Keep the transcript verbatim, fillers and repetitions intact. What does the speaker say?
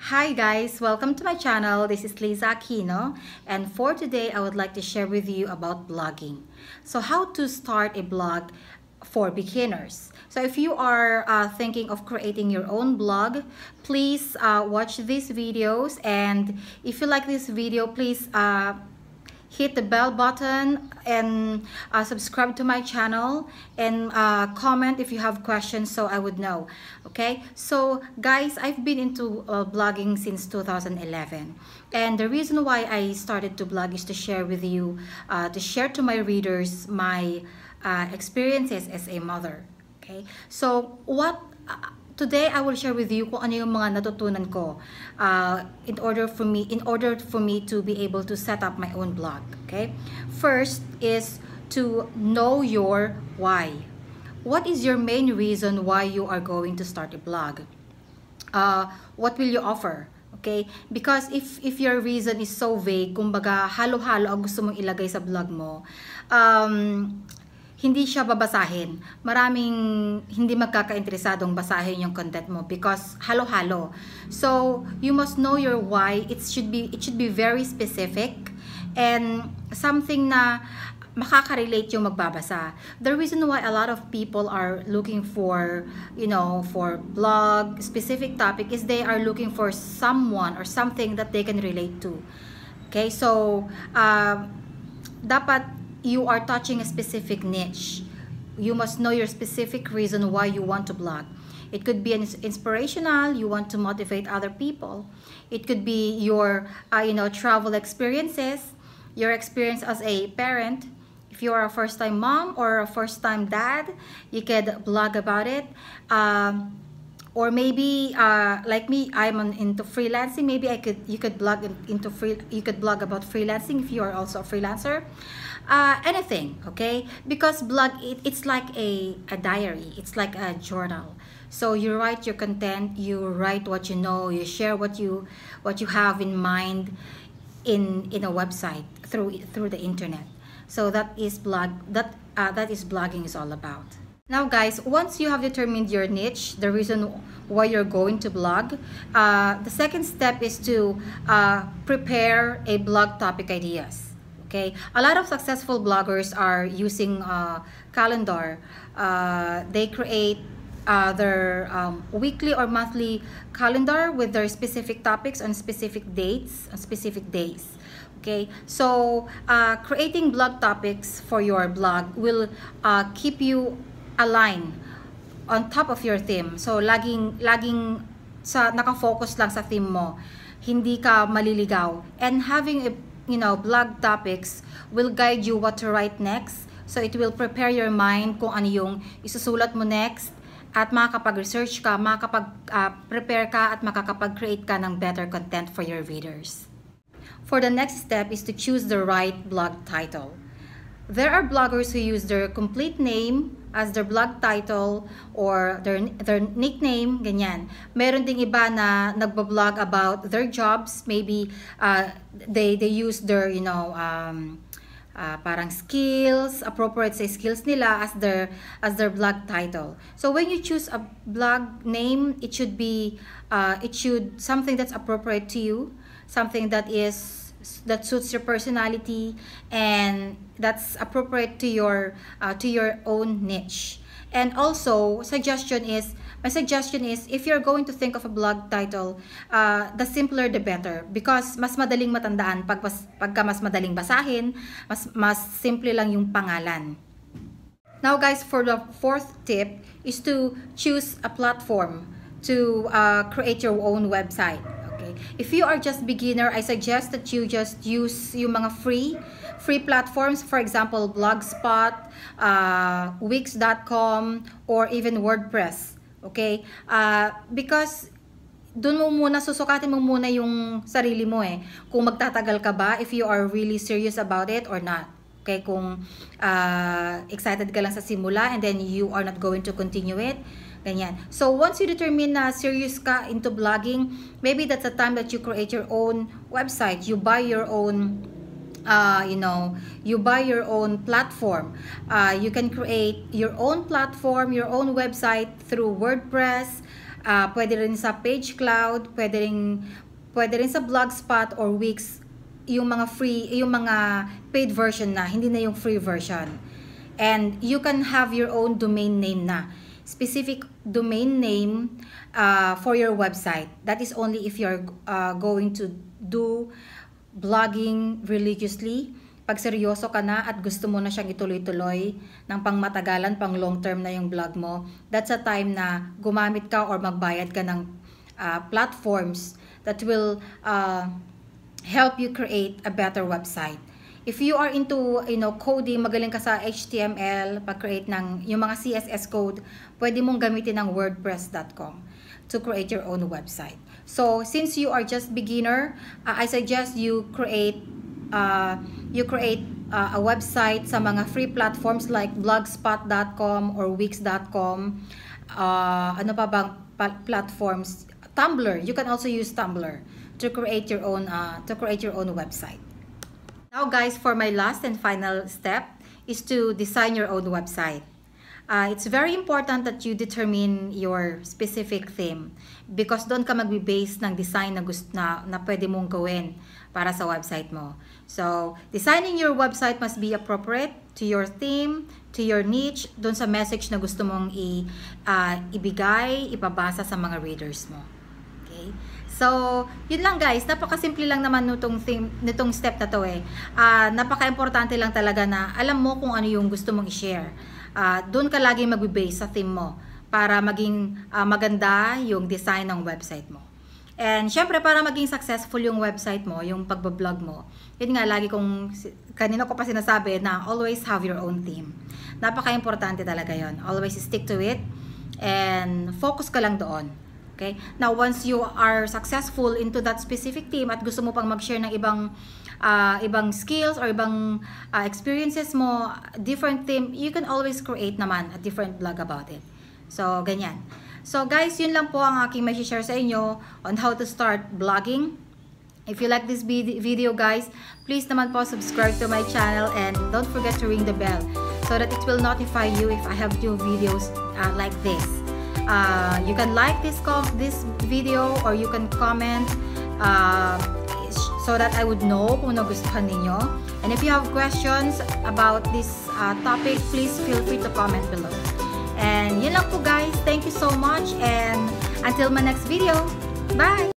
Hi guys, welcome to my channel. This is Lisa Aquino, and for today I would like to share with you about blogging. So how to start a blog for beginners. So if you are uh, thinking of creating your own blog, please uh, watch these videos, and if you like this video, please uh, hit the bell button and uh, subscribe to my channel, and uh, comment if you have questions so I would know. Okay, so guys, I've been into uh, blogging since two thousand eleven, and the reason why I started to blog is to share with you, uh, to share to my readers my uh, experiences as a mother. Okay, so what uh, today I will share with you kung ano yung mga natutunan ko uh, in order for me in order for me to be able to set up my own blog. Okay, first is to know your why. What is your main reason why you are going to start a blog? Uh, what will you offer? Okay, because if if your reason is so vague, kumbaga halo-halo ang gusto mong ilagay sa blog mo, um, hindi siya babasahin. Maraming hindi magkakainteresadong basahin yung content mo because halo-halo. So, you must know your why. It should be it should be very specific and something na makaka-relate yung magbabasa. The reason why a lot of people are looking for, you know, for blog specific topic is they are looking for someone or something that they can relate to. Okay? So, uh, dapat you are touching a specific niche. You must know your specific reason why you want to blog. It could be inspirational, you want to motivate other people. It could be your uh, you know, travel experiences, your experience as a parent. If you are a first-time mom or a first-time dad, you could blog about it. Um, or maybe uh, like me, I'm an, into freelancing. Maybe I could you could blog into free you could blog about freelancing if you are also a freelancer. Uh, anything, okay? Because blog, it, it's like a, a diary. It's like a journal. So you write your content, you write what you know, you share what you what you have in mind in in a website through through the internet. So that is blog. That uh, that is blogging is all about. Now guys, once you have determined your niche, the reason why you're going to blog, uh, the second step is to uh, prepare a blog topic ideas. Okay, a lot of successful bloggers are using uh, calendar. Uh, they create uh, their um, weekly or monthly calendar with their specific topics on specific dates, on specific days. Okay, so uh, creating blog topics for your blog will uh, keep you aligned on top of your theme. So laging laging sa naka-focus lang sa theme mo, hindi ka maliligaw. And having a you know, blog topics will guide you what to write next. So it will prepare your mind kung ano yung isusulat mo next, at makakapag-research ka, makakapag-prepare uh, ka, at makakapag-create ka ng better content for your readers. For the next step is to choose the right blog title. There are bloggers who use their complete name as their blog title or their, their nickname, ganyan. Meron ding iba na nagbablog about their jobs. Maybe uh, they, they use their, you know, um, uh, parang skills, appropriate say skills nila as their, as their blog title. So when you choose a blog name, it should be, uh, it should, something that's appropriate to you, something that is, that suits your personality and that's appropriate to your uh, to your own niche. And also suggestion is my suggestion is if you're going to think of a blog title, uh, the simpler the better, because mas madaling matandaan pag mas, pagka mas madaling basahin, mas mas simple lang yung pangalan. Now guys, for the fourth tip is to choose a platform to uh, create your own website. If you are just beginner, I suggest that you just use yung mga free free platforms, for example Blogspot, uh, Wix dot com, or even WordPress. Okay, uh, because dun mo muna, susukatin mo muna yung sarili mo eh, kung magtatagal ka ba, if you are really serious about it or not. Okay, kung uh, excited ka lang sa simula and then you are not going to continue it, ganyan. So once you determine na serious ka into blogging, maybe that's the time that you create your own website. You buy your own uh, you know, you buy your own platform. Uh, you can create your own platform, your own website through WordPress. Uh, pwede rin sa PageCloud, pwede rin, pwede rin sa Blogspot or Wix, yung mga free, yung mga paid version na, hindi na yung free version. And you can have your own domain name na, specific domain name uh, for your website. That is only if you're uh, going to do blogging religiously. Pag seryoso ka na at gusto mo na siyang ituloy-tuloy ng pangmatagalan, pang long term na yung blog mo, that's a time na gumamit ka or magbayad ka ng uh, platforms that will uh, help you create a better website. If you are into, you know, coding, magaling ka sa H T M L, pag-create ng yung mga C S S code, pwede mong gamitin ng wordpress dot com to create your own website. So, since you are just beginner, uh, I suggest you create Uh, you create uh, a website sa mga free platforms like blogspot dot com or wix dot com. Uh, ano pa bang platforms? Tumblr. You can also use Tumblr to create your own uh, to create your own website. Now, guys, for my last and final step is to design your own website. Uh, it's very important that you determine your specific theme because doon ka magbe-base ng design na gusto na, na pwede mong gawin para sa website mo. So, designing your website must be appropriate to your theme, to your niche, doon sa message na gusto mong i, uh, ibigay, ipabasa sa mga readers mo. Okay? So, yun lang, guys. Napakasimple lang naman nitong theme, nitong step na to eh. Uh, napaka-importante lang talaga na alam mo kung ano yung gusto mong i-share. Uh, doon ka laging magbe-base sa theme mo para maging uh, maganda yung design ng website mo. And syempre, para maging successful yung website mo, yung pagbablog mo, yun nga, lagi kong, kanina ko pa sinasabi na always have your own theme. Napaka-importante talaga yun. Always stick to it and focus ka lang doon. Okay? Now, once you are successful into that specific theme at gusto mo pang mag-share ng ibang Uh, ibang skills or ibang uh, experiences mo, different theme, you can always create naman a different blog about it. So, ganyan. So, guys, yun lang po ang aking may share sa inyo on how to start blogging. If you like this video, guys, please naman po subscribe to my channel and don't forget to ring the bell so that it will notify you if I have new videos uh, like this. Uh, you can like this, this video or you can comment uh, so that I would know kung nagustuhan ninyo. And if you have questions about this uh, topic, please feel free to comment below. And yun lang po, guys. Thank you so much and until my next video. Bye!